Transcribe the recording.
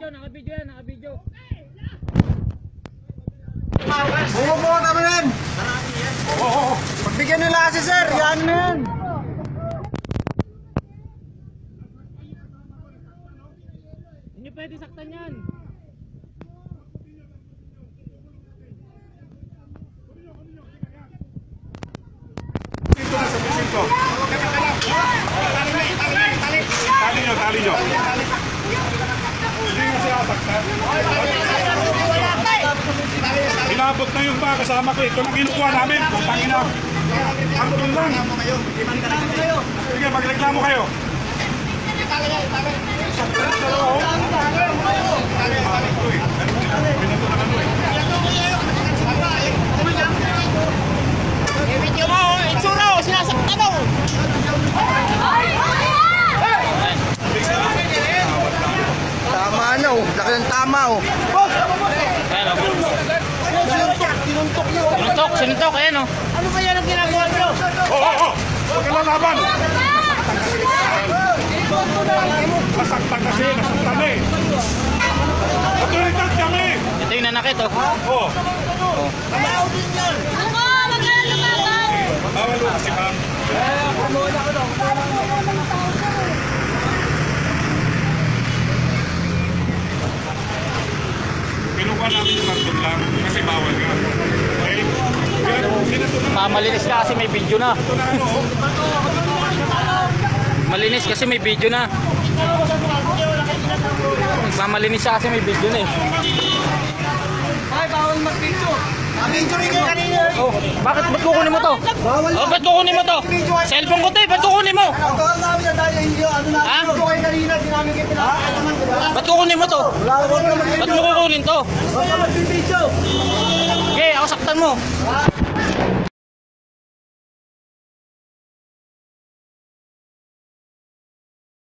Naka-video. Bumubo kami nun. Pagbigyan nila kasi sir. Yan nun. Hindi pwede saktan yan. Inabot na yung ba kasama ko, ito lang kinukuha namin. Putang ina. Ang tulong. Sige, magreklamo kayo. Ibigyo mo, itsura o, sinasakta mo. Tama na o, laki ng tama o. Sinuntok, ayan o. Ano kaya ang ginagawa nyo? Oo! Huwag ka lalaban! Masaktan kasi, nasaktan eh. Matulitan siya eh! Ito yung nanakit o. Oo. Ayaw din yan! Ako! Huwag ka lalaban! Bawal mo kasi ma'am. Pinukuha namin yung karton lang kasi bawal nga. Okay? Malinis na kasi may video na. Malinis kasi may video na. Malinis kasi may video na eh. Ay, bawal mag-video. Video rin kayo kanina. Bakit? Ba't kukunin mo to? Ba't kukunin mo to? Cellphone ko to eh. Ba't kukunin mo? Ha? Ba't kukunin mo to? Ba't mo kukunin to? Okay, ako saktan mo.